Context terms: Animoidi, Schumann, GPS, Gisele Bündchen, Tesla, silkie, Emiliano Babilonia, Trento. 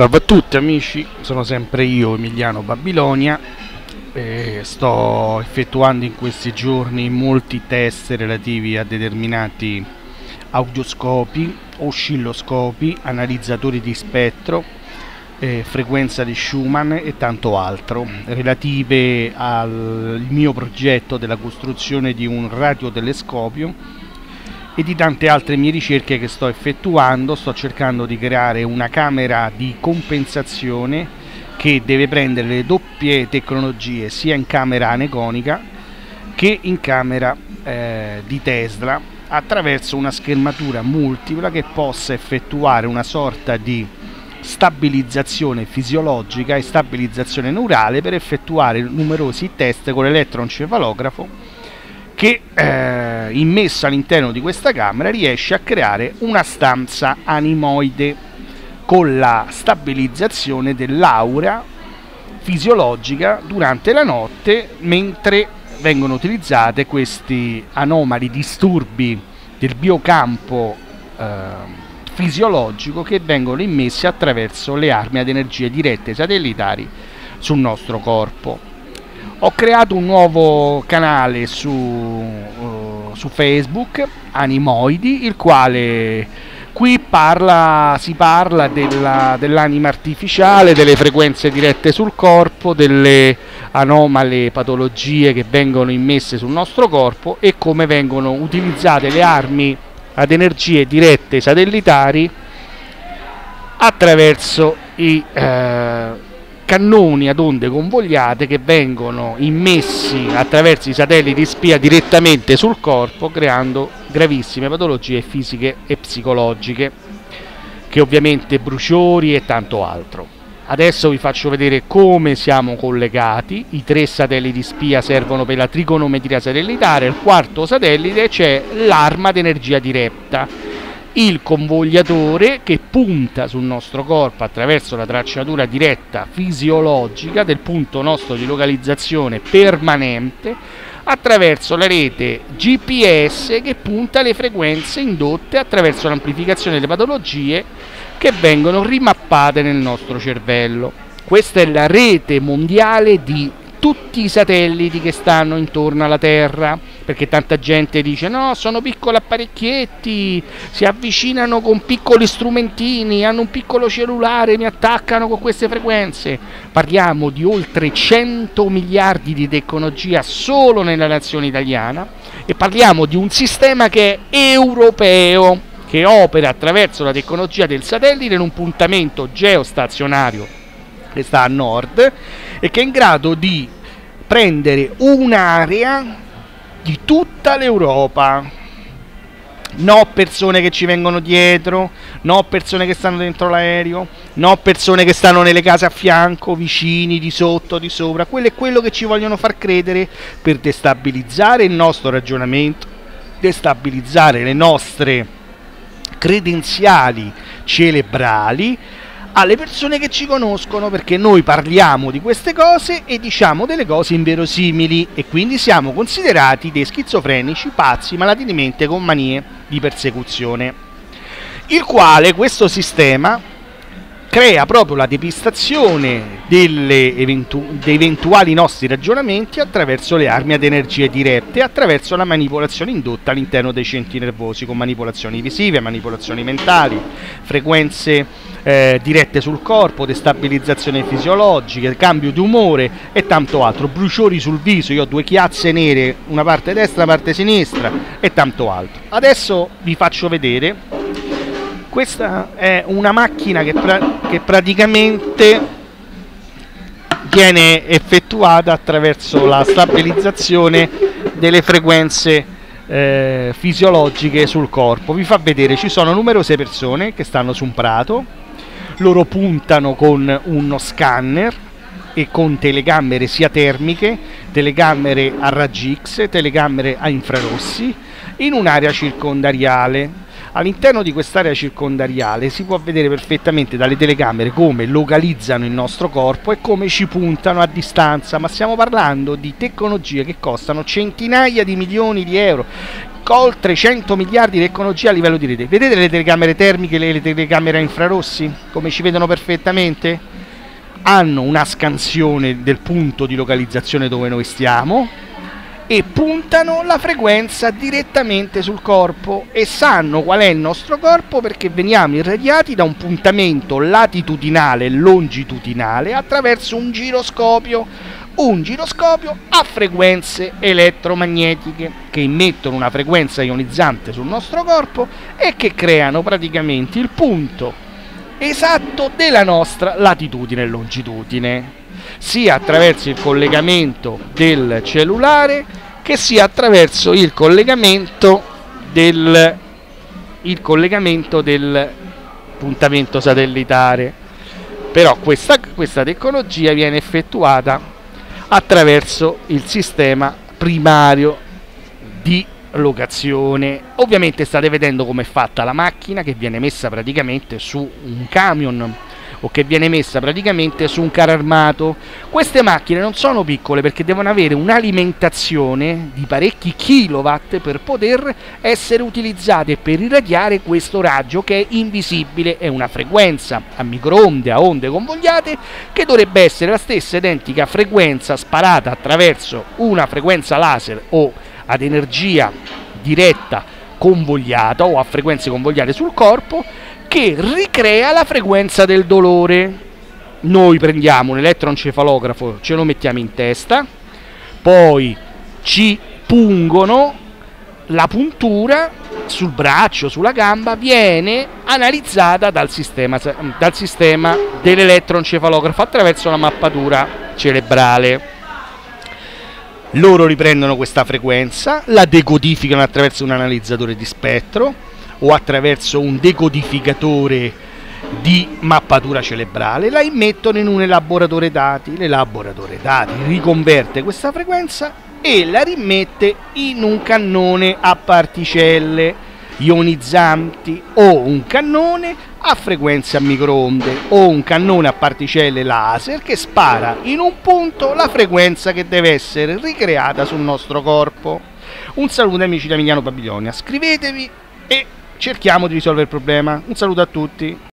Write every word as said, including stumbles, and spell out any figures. Salve a tutti amici, sono sempre io Emiliano Babilonia e sto effettuando in questi giorni molti test relativi a determinati audioscopi, oscilloscopi, analizzatori di spettro, eh, frequenza di Schumann e tanto altro relative al mio progetto della costruzione di un radiotelescopio e di tante altre mie ricerche che sto effettuando. Sto cercando di creare una camera di compensazione che deve prendere le doppie tecnologie sia in camera aneconica che in camera eh, di Tesla attraverso una schermatura multipla che possa effettuare una sorta di stabilizzazione fisiologica e stabilizzazione neurale per effettuare numerosi test con l'elettroencefalografo che eh, immesso all'interno di questa camera riesce a creare una stanza animoide con la stabilizzazione dell'aura fisiologica durante la notte mentre vengono utilizzate questi anomali disturbi del biocampo eh, fisiologico che vengono immessi attraverso le armi ad energie dirette satellitari sul nostro corpo. Ho creato un nuovo canale su, uh, su Facebook, Animoidi, il quale qui parla, si parla dell'anima artificiale, delle frequenze dirette sul corpo, delle anomale patologie che vengono immesse sul nostro corpo e come vengono utilizzate le armi ad energie dirette satellitari attraverso i... Uh, cannoni ad onde convogliate che vengono immessi attraverso i satelliti spia direttamente sul corpo, creando gravissime patologie fisiche e psicologiche, che ovviamente bruciori e tanto altro. Adesso vi faccio vedere come siamo collegati. I tre satelliti spia servono per la trigonometria satellitare, il quarto satellite c'è l'arma ad energia diretta, il convogliatore che punta sul nostro corpo attraverso la tracciatura diretta fisiologica del punto nostro di localizzazione permanente attraverso la rete G P S che punta le frequenze indotte attraverso l'amplificazione delle patologie che vengono rimappate nel nostro cervello. Questa è la rete mondiale di tutti i satelliti che stanno intorno alla Terra, perché tanta gente dice no, sono piccoli apparecchietti, si avvicinano con piccoli strumentini, hanno un piccolo cellulare, mi attaccano con queste frequenze. Parliamo di oltre cento miliardi di tecnologia solo nella nazione italiana e parliamo di un sistema che è europeo, che opera attraverso la tecnologia del satellite in un puntamento geostazionario che sta a nord e che è in grado di prendere un'area di tutta l'Europa. No persone che ci vengono dietro, no persone che stanno dentro l'aereo, no persone che stanno nelle case a fianco, vicini, di sotto, di sopra. Quello è quello che ci vogliono far credere per destabilizzare il nostro ragionamento, destabilizzare le nostre credenziali cerebrali alle persone che ci conoscono, perché noi parliamo di queste cose e diciamo delle cose inverosimili e quindi siamo considerati dei schizofrenici, pazzi, malati di mente con manie di persecuzione, il quale questo sistema crea proprio la depistazione delle eventu- dei eventuali nostri ragionamenti attraverso le armi ad energie dirette, attraverso la manipolazione indotta all'interno dei centri nervosi con manipolazioni visive, manipolazioni mentali, frequenze eh, dirette sul corpo, destabilizzazione fisiologica, cambio di umore e tanto altro, bruciori sul viso. Io ho due chiazze nere, una parte destra, una parte sinistra e tanto altro. Adesso vi faccio vedere. Questa è una macchina che, pra che praticamente viene effettuata attraverso la stabilizzazione delle frequenze eh, fisiologiche sul corpo. Vi fa vedere, ci sono numerose persone che stanno su un prato, loro puntano con uno scanner e con telecamere sia termiche, telecamere a raggi X, telecamere a infrarossi in un'area circondariale. All'interno di quest'area circondariale si può vedere perfettamente dalle telecamere come localizzano il nostro corpo e come ci puntano a distanza, ma stiamo parlando di tecnologie che costano centinaia di milioni di euro. oltre cento miliardi di tecnologie a livello di rete. Vedete le telecamere termiche, le telecamere infrarossi, come ci vedono perfettamente? Hanno una scansione del punto di localizzazione dove noi stiamo e puntano la frequenza direttamente sul corpo e sanno qual è il nostro corpo, perché veniamo irradiati da un puntamento latitudinale e longitudinale attraverso un giroscopio, un giroscopio a frequenze elettromagnetiche che emettono una frequenza ionizzante sul nostro corpo e che creano praticamente il punto esatto della nostra latitudine e longitudine, sia attraverso il collegamento del cellulare che sia attraverso il collegamento del, il collegamento del puntamento satellitare. Però questa, questa tecnologia viene effettuata attraverso il sistema primario di locazione. Ovviamente state vedendo come è fatta la macchina, che viene messa praticamente su un camion o che viene messa praticamente su un carro armato. Queste macchine non sono piccole perché devono avere un'alimentazione di parecchi kilowatt per poter essere utilizzate per irradiare questo raggio che è invisibile, è una frequenza a microonde, a onde convogliate, che dovrebbe essere la stessa identica frequenza sparata attraverso una frequenza laser o ad energia diretta convogliata o a frequenze convogliate sul corpo, che ricrea la frequenza del dolore. Noi prendiamo un elettroencefalografo, ce lo mettiamo in testa, poi ci pungono la puntura sul braccio, sulla gamba, viene analizzata dal sistema, dal sistema dell'elettroencefalografo attraverso la mappatura cerebrale. Loro riprendono questa frequenza, la decodificano attraverso un analizzatore di spettro o attraverso un decodificatore di mappatura cerebrale, la immettono in un elaboratore dati, l'elaboratore dati riconverte questa frequenza e la rimette in un cannone a particelle ionizzanti o un cannone a frequenze a microonde o un cannone a particelle laser che spara in un punto la frequenza che deve essere ricreata sul nostro corpo. Un saluto amici da Emiliano Babilonia, scrivetevi e cerchiamo di risolvere il problema. Un saluto a tutti.